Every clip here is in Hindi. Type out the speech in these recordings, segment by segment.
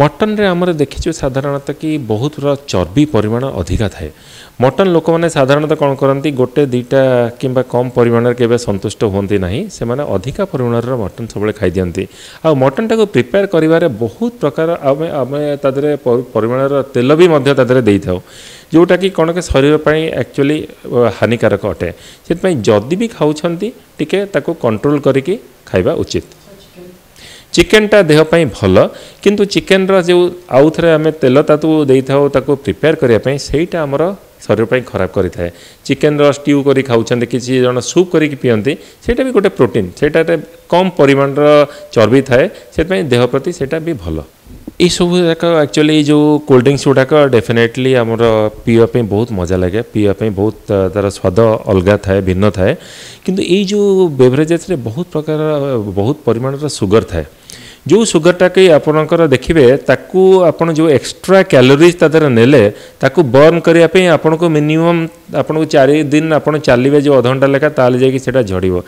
मटन रे आमर देखिछु साधारणतः कि बहुत चर्बी परिमाण अधिका थाए। मटन लोक मैंने साधारणतः कौन करती गोटे दुईटा कि कम परिमाण के संतुष्ट होती ना से अधिका परिमाण मटन सब खाई दिखती। आ मटन टाक प्रिपेयर करिवारे बहुत प्रकार आमे आमे तादरे परिमाणर तेल भी दे था जोटा कि कौन के शरीर पई एक्चुअली हानिकारक अटे। से जदि भी खाऊँगी टिके ताको कंट्रोल करिकी खाइबा उचित। चिकेनटा देहपाई भल किंतु चिकेन रो जो आउ थे आम तेल ताकू प्रिपेयर करने सेईटा आमर शरीर पर खराब करी थाए। चिकेन रो स्ट्यू करी खाउछन किसी जन सूप करी पियंती सेटा भी गोटे प्रोटीन सेटा कम परिमाण रो चर्बी थाए से देह प्रति सेटा भी भल। ये सब जाक एक्चुअली जो कोल्ड ड्रिंक्स गुड़ाक डेफिनेटली आमर पीवाई बहुत मजा लगे। पीवाई बहुत तार स्वाद अलग थाए भिन्न थाए किंतु ये जो बेवरेजेस रे बहुत प्रकार बहुत परिमाण रो सुगर थाए जो सुगरटा के आपणकर देखिए ताकू आपण जो एक्स्ट्रा कैलोरीज तादर नेले ताकू बर्न करने आपण को मिनिमम आपण को 4 दिन आपण चलिए जो अधघंटा लेखा ताल जाकि सेटा झड़ब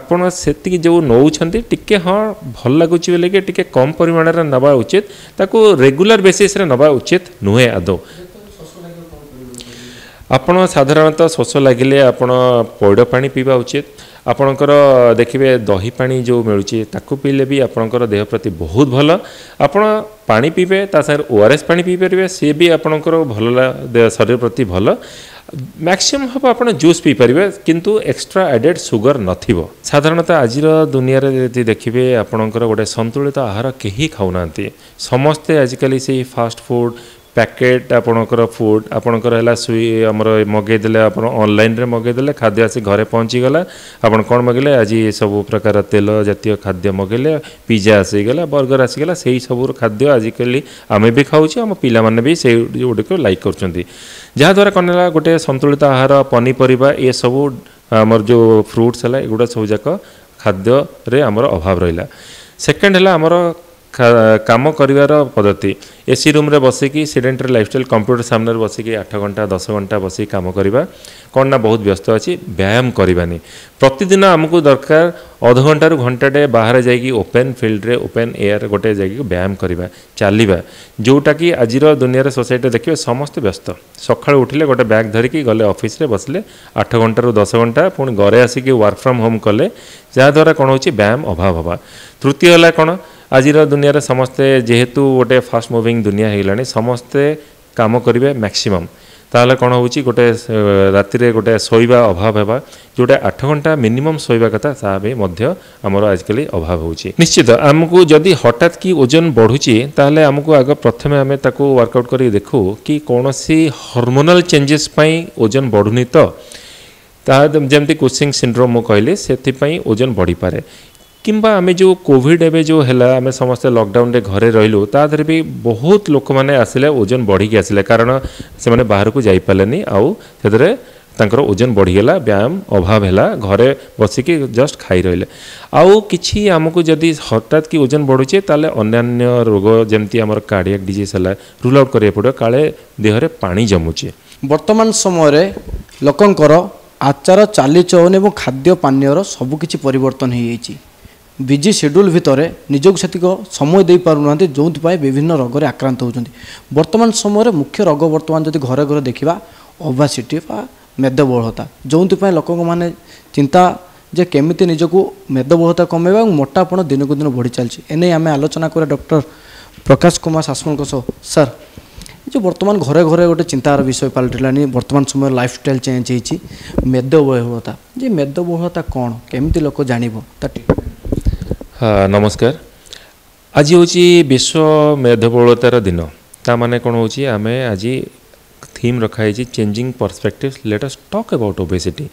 आपण सेति जो नौछंती टिके हाँ भल लगुच बोल टिके कम परिमाण रे नबा उचित ताकू रेगुलर बेसिस रे नबा उचित नुहे। आदो आपण साधारणतः शोष लगिले आपण पौड़ पानी पीवा उचित। आपणकर देखिए दही पानी जो मिलूची ताकू पीले भी आपणकर देह प्रति बहुत भल। आपण पानी पीबे ता सार ओआरएस पानी पी परिबे सी भी आपणकर भल शरीर प्रति भल। मैक्सिमम हम आप जूस पी पारे किंतु एक्स्ट्रा एडेड सुगर नथिबो। साधारणतः आज दुनिया रे देखिए आपणकर गोटे संतुलित आहार केही खाउनांती समस्ते आजिकल से फास्ट फूड पैकेट आपणकर फूड आपणकर हैला सुई हमर मगेदेले आपण ऑनलाइन रे मगेदेले खाद्य आसी घरे पहुँची गला। आपण कोन मगेले आज सब प्रकार तेल जातीय खाद्य मगेले पिज्जा आसी गला बर्गर आसी गला सेही सबुर खाद्य आजिकली आमे भी खाऊची हम पिला माने भी सेही गुडको लाइक करचंती जहा द्वारा कोनला गोटे संतुलित आहार पनीपरिबा ए सब हमर जो फ्रूट्स हैला एगुडा सब जाक खाद्य रे हमर अभाव रहिला। सेकंड हैला हमर काम करिवार पद्धति एसी रूम रे बसिकी सेडेंटरी लाइफस्टाइल कंप्यूटर सामने बसिकी 8 घंटा 10 घंटा बसिक काम करवा कौन ना बहुत व्यस्त अच्छी। व्यायाम करवानी प्रतिदिन आमको दरकार अधघंटा रु घंटाटे बाहर जाइए ओपेन फिल्ड रे ओपेन एयर गोटे जाइए व्यायाम करवा चलवा जोटा कि आज दुनिया सोसाइटी देखिए समस्त व्यस्त सका उठिले गोटे बैग धरिकी गले ऑफिस रे बसले 8 घंटा रु 10 घंटा पुणी घरे आसिक वर्क फ्रॉम होम कले जहाद्वारा कौन होची व्यायाम अभाव हवा। तृतीय है कौन आज दुनिया समस्ते जेहेतु गोटे फास्ट मुविंग दुनिया होगा समस्ते काम करेंगे मैक्सिमम ताल कौन हो गोटे राति गोटे शोवा अभाव है जोटा 8 घंटा मिनिमम शोवा कथा ताबी आमर आजिकल अभाव हो। निश्चित आमको जदि हठात कि ओजन बढ़ुची ताले आमको आग प्रथम आम वर्कआउट कर देखू कि कौन सी हार्मोनल चेंजेस ओजन बढ़ुनी तो जमती कुशिंग सिंड्रोम कहली से ओजन बढ़ी पारे किंबा आमे जो कोविड एवं जो है आम समस्ते लॉकडाउन रे घरे रहिलु तादर भी बहुत लोक मैंने आसिले ओजन बढ़ी आसिले कारण से बाहर को जाई पालेनी आउ से तांकर ओजन बढ़ीगला व्यायाम अभाव है घरे बसिकी जस्ट खाई रहिले आउ किछि आमको जदि हठात कि ओजन बढ़ुचे ताले अन्यान्य रोग जेमती आमर कार्डियक डिजीज है रूल आउट करे पड़ो काले देहरे पानी जमुचे। वर्तमान समय रे लोकंकर आचार चालीचलन एवं खाद्य पानीयर सबकिछि परिवर्तन होइछि। बिजी शेड्यूल भितर निजक सेतिक समय दे पारना जो विभिन्न रोग आक्रांत होती। वर्तमान समय मुख्य रोग वर्तमान जब घरे घरे देखा ओबासीटी बा मेदबहुलता जो लोक मैंने चिंता जे केमिति निजक मेदबहुलता कमेबा और मोटापण दिन को दिन बढ़ी चलती एने आम आलोचना करें डॉक्टर प्रकाश कुमार सासमल सर। जो बर्तमान घरे घरे गोटे चिंतार विषय पलटिलानी वर्तमान समय लाइफस्टाइल चेंज होती मेदबहुलता जे मेदबहुलता कौन केमिति लोक जानबो नमस्कार। आज हूँ विश्व मेदबहुलतार दिन ता माने कौन हो आमे आज थीम रखाई changing perspectives let us talk about obesity.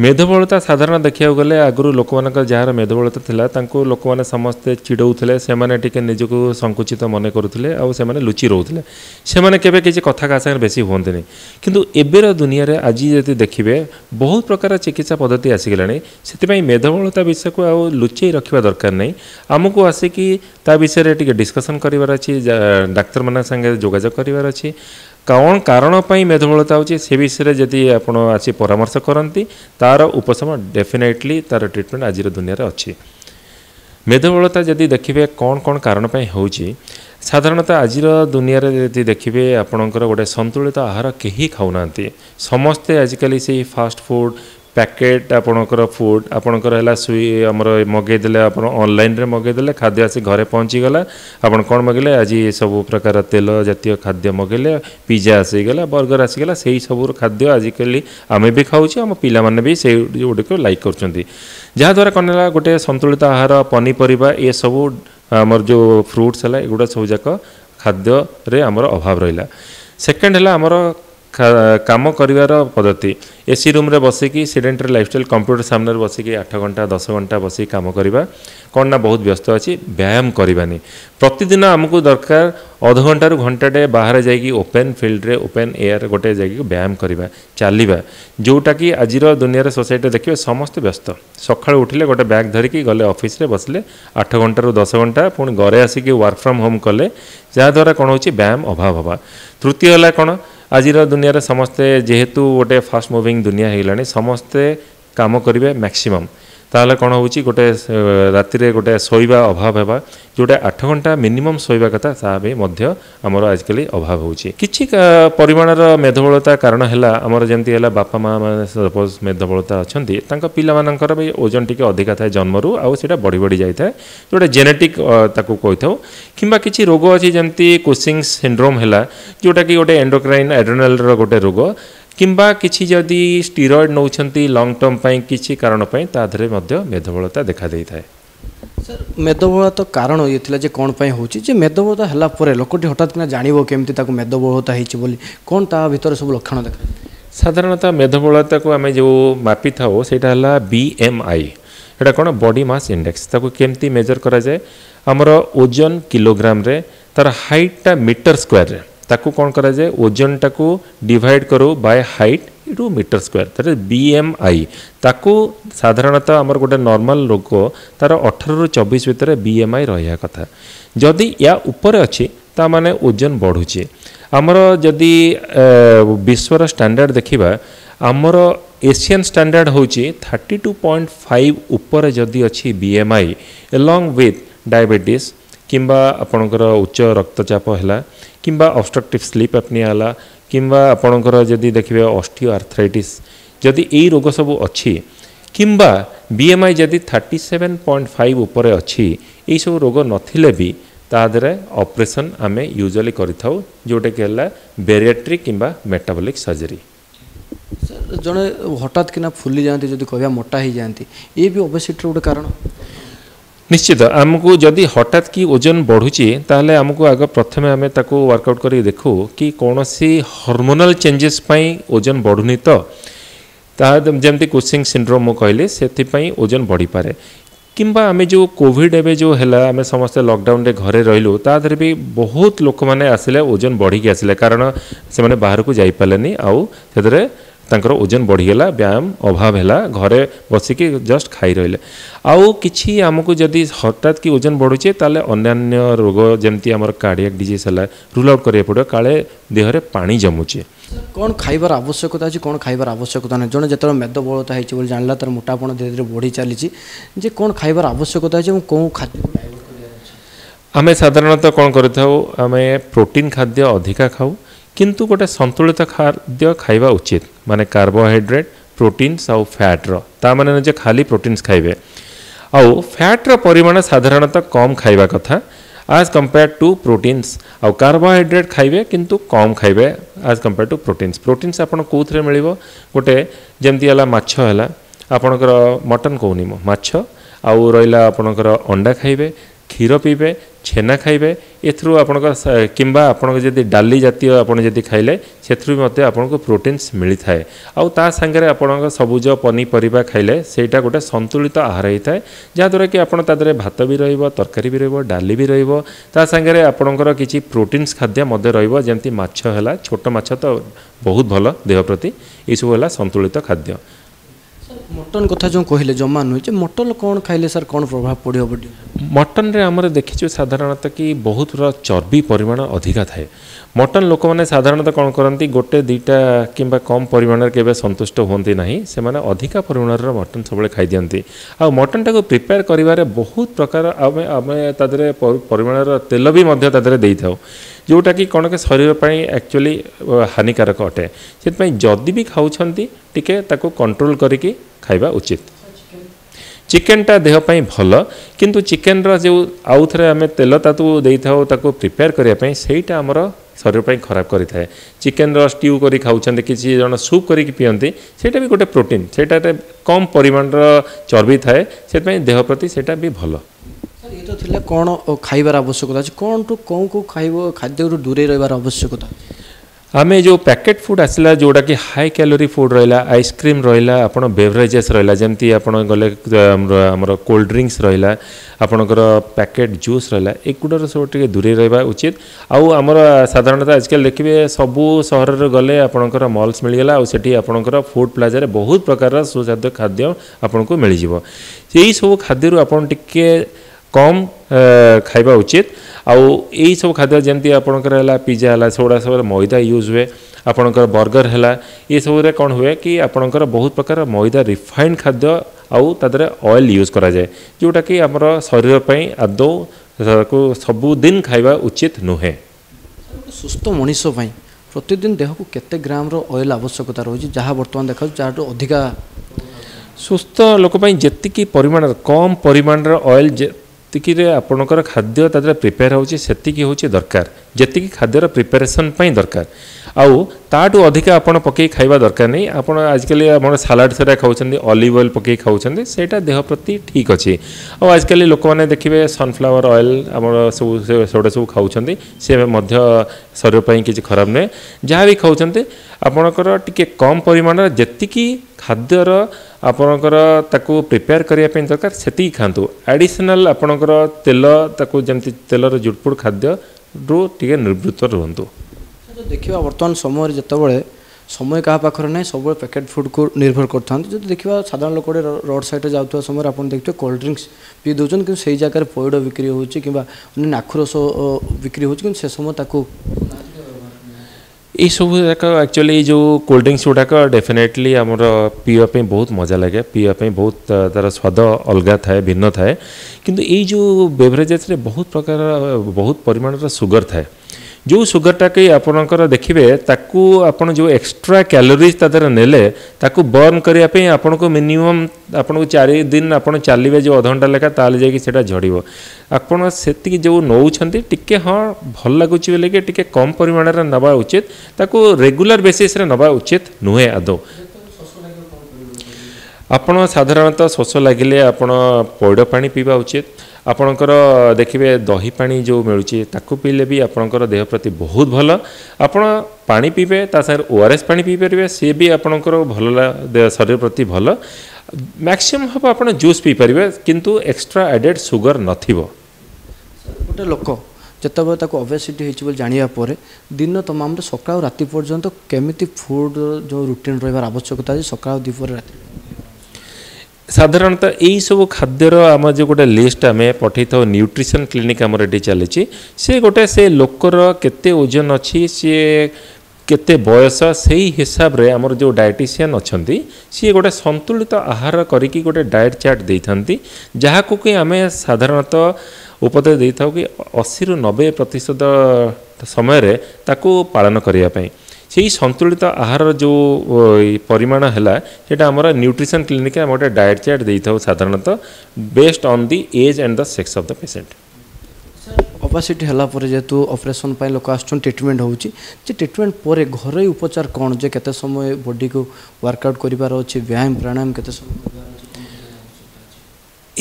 मेदबहुलता साधारण देखा गले आगुरी लोक जार मेदबहुलता था लोक मैंने समस्ते चिड़ौले से निजक संकुचित मन करुले आने लुचि रोले से केवे किसी कथा का सागर बेसी हमें किंतु एबेर दुनिया रे आज जी देखिए बहुत प्रकार चिकित्सा पद्धति आसीगला से मेदबहुलता विषय को आज लुचि रखा दरकार नहीं आमको आसिक विषय टी डिस्कसन करार अच्छी डाक्तर मान सागे जोजोग करार अच्छी कौन कारण पर मेदबहुलता होची से विषय जदि आप आसी परामर्श करती तार उपशम डेफिनेटली तार ट्रिटमेंट आज दुनिया अच्छी। मेदबहुलता जदि देखिए कौन कौन कारण होची साधारणतः आज दुनिया जी देखिए आपणकर गोटे संतुलित आहार कहीं खाऊना समस्ते आजिकल से फास्ट फूड पैकेट आपणकर फूड आपणकर है आमर मगेदे आप ऑनलाइन मगेदे खाद्य आसी घरे पहुँचीगला आपड़ कौन मगेले आज सब प्रकार तेल जातीय खाद्य मगेले पिज्जा आसीगला बर्गर आसीगला से ही सब खाद्य आजिकल आम भी खाऊँ आम पाने भी से गुड़िक लाइक कराद्वारा कौन है गोटे संतुलित आहार पनीपरिबा ये सब आमर जो फ्रुट्स है युवा सबूक खाद्य रे आमर अभाव रहा। सेकेंड है आमर काम करिवार पद्धति एसी रूम रे बसिकी सेडेंटरी लाइफस्टाइल कंप्यूटर सामने बसिकी 8 घंटा 10 घंटा बस काम करवा कौन ना बहुत व्यस्त अच्छी व्यायाम करवानी प्रतिदिन आमको दरकार अध घंटा घंटाटे बाहर जाइए ओपेन फिल्ड रे ओपेन एयर गोटे जाइए व्यायाम करवा चलवा जोटा कि आज दुनिया सोसाइटी देखिए समस्त व्यस्त सका उठिले गोटे बैग धरिकी गले ऑफिस रे बसले 8 घंटा 10 घंटा पुणी घरे आसिक वर्क फ्रॉम होम कले जहाँद्वारा कौन हो व्यायाम अभाव हवा। तृतीय है कौन आज दुनिया समस्ते जेहेतु गोटे फास्ट मुविंग दुनिया है समस्ते काम करेंगे मैक्सिमम ताल कौन हो गोटे राति रे गोटे सोइबा अभाव है जोटा 8 घंटा मिनिमम सोइबा कथा ताबे मध्य आमर आजकल अभाव हो किछि परिमाणर मेधबलता कारण है आमर जमती है बापा माँ मैंने सपोज मेधबलता अच्छा पाकर भी ओजन टी अधिका थाए जन्मरू आटा बढ़ी बढ़ी जाए जोटा जेनेटिक कही था किंबा किछि रोग अच्छी जमती कुशिंग सिंड्रोम है जोटा कि गोटे एंडोक्राइन एड्रेनल गोटे रोग किंबा किछि जदि स्टेरॉइड नौछंती लॉन्ग टर्म पाई किछि कारण पाई ताधरे मध्य मेधबलता देखा देई थाए। सर मेधबलता कारण ये थिला जे कोन पाई होछि जे मेधबलता हला परे लोकटी हठात किना जानिबो केमति ताको मेधबलता हेछि बोली कोन ता भितर सब लक्षण देखा। साधारणतः मेधबलता को हमें जो मापी थाओ सेटा हला बीएमआई एटा कोन बॉडी मास इंडेक्स ताको केमति मेजर करा जाय हमर ओजन किलोग्राम रे तार हाइट ता मीटर स्क्वायर रे ताकू कौन करा जाए ओजन टाकू डिवाइड करो by height into metre square तर बीएमआई ताकू साधारणतः आमर गोटे नॉर्मल रोग तार 18 रू 24 भितर बीएमआई रहा कथा जदि या ऊपर अच्छी ता माने ओजन बढ़ुचे आमर जदि विश्वर स्टैंडर्ड देखिबा आमर एशियन स्टैंडर्ड होची 32.5 ऊपर जदि अच्छी बीएमआई एलॉन्ग विथ डायबिटीज किंबा आपणकर उच्च रक्तचाप है किंबा ऑब्स्ट्रक्टिव स्लीप एपनिया है किंबा आपणकर जदि देखिए ऑस्टियोआर्थराइटिस जदि यही रोग सब अच्छी किंबा बीएमआई जदि 37.5 ऊपर अच्छी यही सब रोग नथिले भी तादरे ऑपरेशन आमे यूजुअली करिथाउ जोटे कि हला बेरियाट्रिक किंबा मेटाबॉलिक सर्जरी। सर जने हठात किना फुली जांती जदि कहया मोटा ही जांती ये भी ओबेसिटी रोग कारण निश्चित आमको जदि हठात कि ओजन बढ़ुची ताहले आमको आग प्रथम आम ताको वर्कआउट करी देखू कि कौन सी हार्मोनल चेंजेस पाई ओजन बढ़ुनी तो जमती कुशिंग सिंड्रोम मु कहली से ओजन बढ़ी पारे किंबा आम जो कोविड एवं जो है आम समस्ते लॉकडाउन रे घरे रहिलु तादर भी बहुत लोक मैंने आसिले ओजन बढ़ी आसिले कारण से बाहर को जाइपारे आउ से तांकर ओजन बढ़ीगला व्यायाम अभाव है घरे बसिक जस्ट खाई रहिले आउ किछि आमको जदि हठात कि ओजन बढ़ुचे ताले अन्यान्य रोग जमती आमर कार्डियक डिजीज है रूल आउट करिया पड़ो काले देहरे पानी जमुचे कौन खाइबार आवश्यकता अछि कौन खाइबार आवश्यकता नै जने जेतर मेदबलता हेछि बोल जानला तर मोटापण धीरे धीरे बढ़ी चली जे कौन खाइबार आवश्यकता अछि कोन खाद्य आमे साधारणतः कौन करथौ आमे प्रोटीन खाद्य अधिका खाऊ किंतु गोटे संतुलित खाद्य खाइबा उचित माने कार्बोहाइड्रेट प्रोटीन्स आउ फैट्र ता माने जे खाली प्रोटीन्स खाइबे आउ फैट्र परिमाण साधारणतः कम खाइबा कथा एज कंपेयर टू प्रोटीन्स आउ कार्बोहाइड्रेट खाइबे किंतु कम खाइबे as compare to proteins. Proteins आपन कोथरे मिलिबो गोटे जेमती हला माछ हला आपनकर मटन कोनी माछ आउ रहिला आपनकर अंडा खाइबे क्षीर पीबे छेना खाइबे एथरू आपनकर किंबा आपनकर जदि डाली जातीय आपण जदि खाइले सेथरू मते आपनको प्रोटीन्स मिली थाए आउ ता संगे आपनकर सबुज पनीपरिबा खाइले सेटा गोटे संतुलित आहार होइथाए जहाँद्वारा कि आपन तादरे भात भी रहिबो तरकारी भी रहिबो डाली भी रहिबो ता संगे आपनकर किछि प्रोटीन्स खाद्य मधे रहिबो जेंति माछ हला छोट माछ तो बहुत भल देह प्रति एसबू हला संतुलित खाद्य। मटन कथा जो कहले जमा नुचे मटन कौन खाइले सर कौन प्रभाव पड़ो बॉडी मटन रे हमरे देखिछु साधारणतः कि बहुत चर्बी परिमाण अधिका थाए मटन लोक मैंने साधारणतः कौन करती गोटे दुईटा कि कम परिमाण के सन्तुष्ट होती ना से अधिका परिमाण मटन सब खाई दिखती आ मटन टाक प्रिपेयर करिवारे बहुत प्रकार आमे आमे तादरे परिमाणर तेल भी मध्य तादरे देई थाओ जोटा कि कौन के शरीर पई एक्चुअली हानिकारक अटे से जदि भी खाऊछंती टिके ताको कंट्रोल करिके खाइबा उचित। चिकेन टा देहपाई भल किंतु चिकेन रो जो आउ थे आम तेल तातु देई थाओ ताको प्रिपेयर करिया सेटा हमर शरीर पर खराब करी थाए चिकेन रो स्ट्यू करी खाउछन किसी जन सूप करी पियंती सेटा भी गोटे प्रोटीन सेटा कम परिमाण रो चर्बी थाए से देह प्रति सेटा भी भल। सर ये तो थिला कोन खाइबार आवश्यकता कोन टू कोन को खाइबो खाद्य दूरे रहबार आवश्यकता आमे जो पैकेट फूड आसला जोटा कि हाई कैलोरी फूड रहा आइसक्रीम रहा आपन बेवरेजेस रहा जमी आप गले हमर कोल्ड ड्रिंक्स रहा आपणकर पैकेट जूस रहा एगुड़ा सब टे दूरे रहा उचित। आउ आम साधारणतः आजकल देखिए सबू सहर गले आपणकर मल्स मिलगला आपणकर फूड प्लाजा बहुत प्रकार सुस्वादु खाद्य आपको मिल जाव यही सब खाद्यू आप कम खाइबा उचित। आउ यही सब खाद्य जमी आपणकर पिज्जा है सोडा सब मैदा यूज हुए आपणकर बर्गर है ये सब कौन हुए कि आपणकर बहुत प्रकार मैदा रिफाइंड खाद्य आउ तादरे ऑयल यूज करा जाए जोटा कि आम शरीर पर आदौ को सबुदिन खाइबा उचित नुहे। सुस्थ मनीष प्रतिदिन देह को केते ग्राम रो ऑयल आवश्यकता रही जहाँ बर्तमान देखा जहाँ अधिका सुस्थ लोक जी परिमाण कम परिमाण ऑयल तीकी रे आपणकर खाद्य तादर प्रिपेयर होती हूँ दरकार जी खाद्यर प्रिपेरेसन दरकार आउ ताटू अधिका आपड़ पकई खाइबा दरकार नहीं आप आजकल आम सालाड से खाऊँ ऑलिव ऑयल पकई खाऊँ सेटा देह प्रति ठीक अच्छे आउ आजकल लोक मैंने देखिए सनफ्लावर ऑयल आम सब सोडा सब खाऊँ से शरीर पर किसी खराब नुहे जहाँ भी खाऊँ आपणकर टिके कम परिमाण जी खाद्यर आपणकर ताको प्रिपेयर करने दरकार से खातु एडिशनल आपणकर तेल ताको जमती तेलर जुटपुट खाद्य रू टे निवृत्त रुहतु। देखा बर्तमान समय जितेबाला समय क्या पाखे ना सब पैकेट फूड को निर्भर करता जो देखा साधारण लोक गोटे रोड सैड्रे जाऊँ समय आप देखते कोल्ड ड्रिंक्स पी दौरान कि सही जगह पौड़ बिक्री हो नाखुरस बिक्री हो समय ताको ये सब एक्चुअली जो कोल्ड ड्रिंक्स गुड़ाक डेफिनेटली आमर पीवाई बहुत मजा लगे पीवाई बहुत तार स्वाद अलग थाए भिन्न थाए किंतु ये जो बेवरेजेस रे बहुत प्रकार बहुत परिमाण रा सुगर थाए जो सुगर टाक आपणकर देखिए ताकू आपन जो एक्स्ट्रा कैलोरीज तादर नेले ताकू बर्न करने आपको मिनिमम आपको 4 दिन आपड़ चलिए जो अधघंटा लेखा ताल जाटा झड़ब आपड़ से जो नौंती टिके हाँ भल लगुच बोल कि कम परिमाण नवा उचित ताकू रेगुलर बेसिस रे नवा उचित नुहे आदो आपण साधारणतः शोष लगिले आपण पौड़ पानी पीवा उचित आपणकर देखिए दही पानी जो मिलूची ताकू पीले भी आपणकर देह प्रति बहुत भल आपण पानी पीबे ता सार ओआरएस पानी पी परिबे सी भी आपणकर भल शरीर प्रति भल मैक्सिमम हम आपण जूस पी परिबे किंतु एक्स्ट्रा एडेड सुगर नथिबो। गोटे लोक जितेबाला ताको ओबेसिटी होइछ बोल जानिया परे दिन तमाम सका राति पर्यंत केमिति फूड जो रूटीन रहबार आवश्यकता है सका दिपर राति साधारणतः यही सब खाद्यर आम जो गोटे लिस्ट आम पठई था न्यूट्रिशन क्लिनिक आमर ये चली सी गोटे से लोकर केते ओजन अच्छी सी केते बयस से हिसाब रे आमर जो डायटिशियन अच्छा सी गोटे संतुलित आहार करिकी गोटे डाएट चार्ट दे थांती जहाँ को कि आम साधारणतः उपदेश दे था कि 80 ରୁ 90% समय रे ताको पालन करने से संतुलित आहार जो परिमाण है सेटा आमर न्यूट्रिशन क्लिनिक आम गोटे डाएट चार्ट दे था साधारणतः based on the age and the sex of the patient. Obesity हलापुरे जेतु ऑपरेशन पर लोक आसन ट्रिटमेंट होची जे ट्रिटमेंट पर घर उपचार कौन जे केते समय बॉडी को वर्कआउट करिवार अछि व्यायाम प्राणायाम केते समय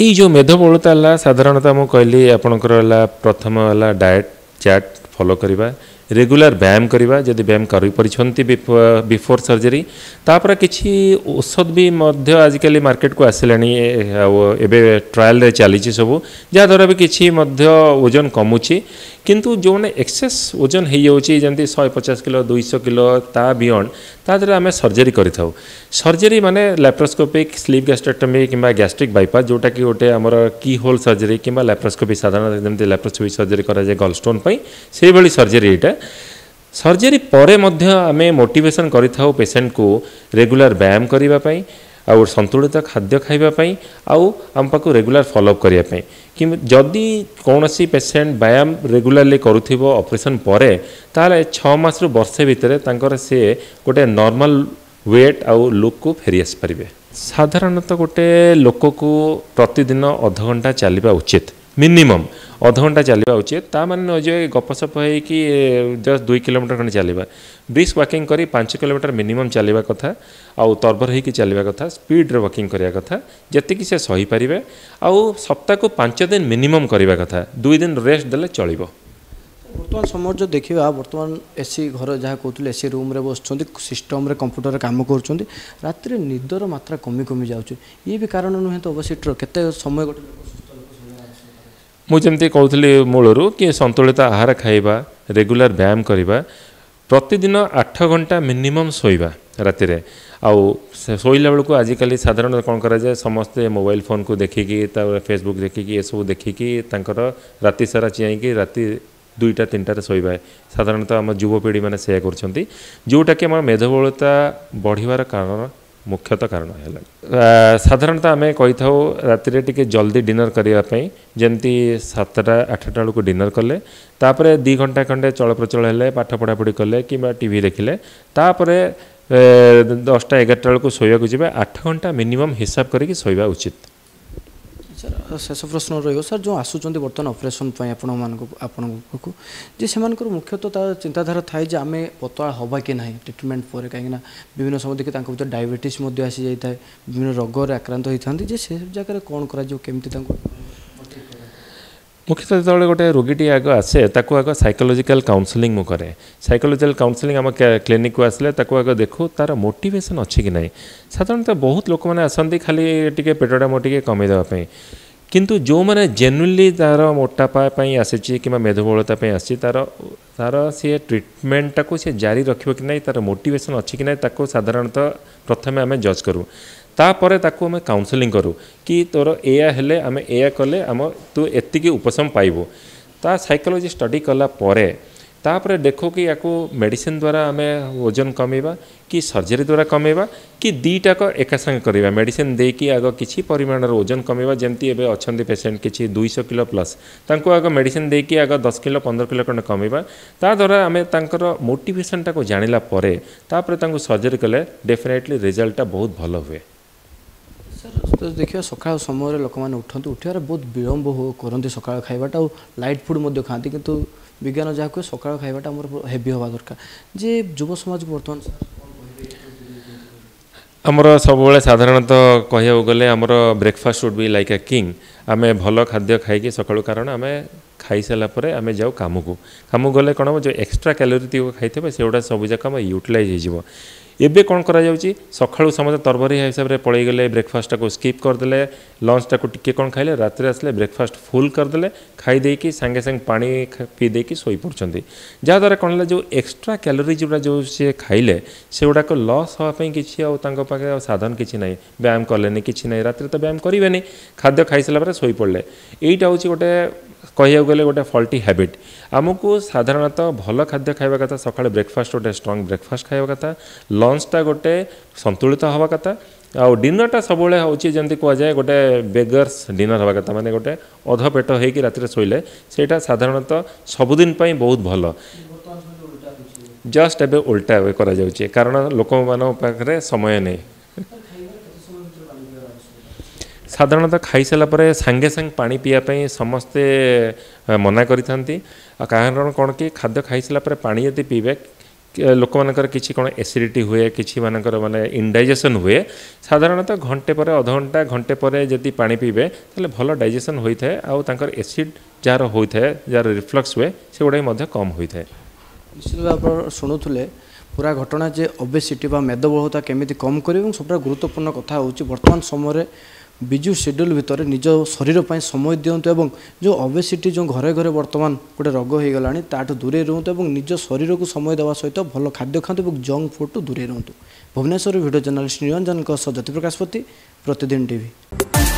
ई जो मेधबहुलता है साधारणतः मु कहली आपनकर प्रथम है डाएट चार्ट फॉलो करिवा रेगुलर व्यायाम करवा जदि व्यायाम करपरिछंती बिफोर सर्जरी तापर किछि औषध भी मध्य आजिकल मार्केट को आसिलानी एबे ट्रायल रे चली सबू जहाँद्वारा भी किछि मध्य ओजन कमुची किंतु जो ने एक्सेस ओजन हो जाऊँगी जमी 150 किलो 200 किलो ता बियंड तादर आम सर्जरी करिथाउ। सर्जरी माने लैप्रोस्कोपिक स्लीव गैस्ट्रेक्टोमी किंबा गैस्ट्रिक बाइपास जोटा कि गोटे आमर की होल सर्जरी किंबा लैप्रोस्कोपी साधारण जमी लैप्रोस्कोपी सर्जरी करा जाए गलस्टोन पई से भली सर्जरी एटा। सर्जरी परे मध्य आमे मोटिवेशन करिथाउ पेशेंट को रेगुलर व्यायाम करिबा पई और संतुलित खाद्य खाइबा पई आउ हम पाकु रेगुलर फॉलोअप करिया पई कि जदि कोनोसी पेशेंट व्यायाम रेगुलरली करूथिबो ऑपरेशन परे ताले 6 मास रु वर्षे भितरे तांकर से गोटे नॉर्मल वेट आउ लुक को फेरी आस परिबे। साधारणतः गोटे लोक को प्रतिदिन अध घंटा चलिबा उचित, मिनिमम अध घंटा चलिबा उचित। ता माने न जे गपसप होई कि जस्ट 2 किलोमीटर खन चलिबा, ब्रिस्क वॉकिंग करी 5 किलोमीटर मिनिमम चलिबा कथा आउ तरबर होई कि चलिबा कथा, स्पीड रे वॉकिंग करिया कथा जति कि से सही परिबे आउ सप्ताह को 5 दिन मिनिमम करिबा कथा, 2 दिन रेस्ट देले चलिबो। बर्तमान समय जो देखा बर्तमान एसी घर जहाँ कहते एसी रूम रे बस सिस्टम रे कंप्यूटर काम कर रात निदर मात्रा कमी कमी जाऊँगी ये भी कारण नुहे तो अवश्य के समय गोटे मुझे कहली मूलर कि संतुलित आहार खाइबा, रेगुलर व्यायाम करवा, प्रतिदिन 8 घंटा मिनिमम सोइबा राति रे आउ सोइला बेलू आजिकल साधारण कौन कराए समस्ते मोबाइल फोन को देखिकी फेसबुक देखिकी एसबू देखिकी राति सारा चियाईकी राति 2टा 3टार शोबा साधारणतः आम युवपीढ़ी मैंने से जोटा कि आम मेधबहुलता बढ़वार कारण मुख्यतः कारण है। साधारणतः आम कही था राति टे जल्दी डिनर करने जमी 7टा 8टा बेलू डिनर कले तापर 2 घंटा खंडे चलप्रचल है पाठ पढ़ापढ़ी कले कि टीवी देखिले तापर 10टा 11टा बेलू शोवाक जाए 8 घंटा मिनिमम हिसाब करके शोवा उचित। सर शेष प्रश्न रही सर जो आसुँच बर्तमान ऑपरेशन आपको जी से मुख्यतः चिंताधारा थाए आम पतला हवा कि ना ट्रिटमेंट पर कहीं विभिन्न समय देखिए डायबिटीज आसी जाए विभिन्न रोग आक्रांत होता है से जगह कौन करमती मुख्यतः जो गोटे रोगीटी आग आसे आग साइकोलॉजिकल काउंसलिंग मु करे। साइकोलॉजिकल काउंसलिंग आम क्लिनिक को आसले आग देखू तार मोटिवेशन अच्छी कि नहीं। साधारणतः बहुत लोक मैंने आसती खाली टे पेटा मोटे कमे देवाई किंतु जो मैंने जेन्युइनली तार मोटापा आसी कि मेधबहुलता आसी तार सी ट्रिटमेंट को सी जारी रखिबो कि नहीं, तार मोटिवेशन अच्छी कि नहीं साधारणतः प्रथम आम जज करूँ तापर ताको आम काउंसलिंग करूँ कि तोर एया हेले आम एया कले आम तू एतिकी उपशम पाइबो। ता साइकोलॉजी स्टडी कला परे तापर देखो कि याको मेडिसिन द्वारा आम ओजन कमेबा कि सर्जरी द्वारा कमेबा कि दीटाक एका संगे करवा। मेडिसिन दे कि आग किसी परिमाण ओजन कमेबा जमती एवं अच्छा पेसेंट किसी 200 किलो प्लस तांको आग मेडिसिन दे कि आग 10 किलो 15 किलो खंड कमेबा ताद्वारा आम तांकर मोटिवेशन टाको जानिला परे तापर तांको सर्जरी कले डेफिनेटली रिजल्टटा बहुत भल हुए। तो देखिए सका समय लोक मैंने उठते उठार बहुत विलम्ब करती सका खावाटा और लाइट फुड खाती कितु विज्ञान जहाँ कहे सका खावाटा मोर हेवी हवा दरकार जे युव समाज को बर्तमान आमर सब साधारणतः कह गले आमर breakfast should be like a king. आम भल खाद्य खाई सका कारण आम खाई सारापर आम जाऊ कम को कम गले कौन हम जो एक्सट्रा क्यालोरी खाई से सबूक आम यूटिलाइज हो। एबे कौन करा जाउची सकाळू समस्त तरबरी हिसाब से पळै गेले ब्रेकफास्ट को स्किप करदेले लंच टाको टिके कौन खाइले रात आसले ब्रेकफास्ट फुल करदेले खाई देकी सांगे सांगे पानी पी देकी सोई पड़छंती जहाँद्वारा कौन है जो एक्सट्रा क्यालोरी जोड़ा जो सी खाइले से गुड़ाक लस होगापी किसी आगे साधन किसी ना व्यायाम कले किसी ना रात तो व्यायाम करेनि खाद्य खाई सारापर शोई पड़े। यहाँ हूँ गोटे कहू गले गोटे फल्टी हैबिट। आमको साधारणतः भल खाद्य खावा कथा सकाल ब्रेकफास्ट गोटे स्ट्रंग ब्रेकफास्ट खावा कथा लंचटा गोटे संतुलित हवा कथा आउ डिनरटा सब हूँ जमी कहुए गोटे बेगर्स डिनर हवा कथा माने गोटे अध पेट होकर राति शोले सेटा साधारणतः सबुदिन बहुत भल। जस्ट एवं उल्टा करा जाउची कारण लोक मानने समय नहीं। साधारणतः खाई सारापर सांगे सांगे पानी पीवाई समस्ते मना करती कारण कौन कि खाद्य खाई सारापर पानी यदि पीबे लोक मानकर किसी कौन एसिडिटी हुए किसी मानकर माने इंडाइजेशन हुए। साधारणतः घंटे पर अधघंटा घंटे पर जदि पानी पीबे तो भल डाइजेशन होता है आउ तांकर एसिड जार होता है जार रिफ्लक्स हुए से गुड़ा कम होता है। निश्चित भाव शुणुले पूरा घटना जे ओबेसीटी मेदबहुलता केमी कम कर सबटा गुरुत्वपूर्ण कथा हूँ बर्तमान समय विजु शेड्यूल भितर निज शरीर पर समय दिंतु जो ओबेसीटी जो घरे घरे बर्तमान गोटे रोग होगा ताठू दूरे रुहतु निज शरीर को समय देवा सहित भल खाद्य खातु और जंक फुड टू दूरे रुहतु। भुवनेश्वर भिडियो जर्नालीस्ट निरंजन सह ज्योतिप्रकाश पति, प्रतिदिन टीवी।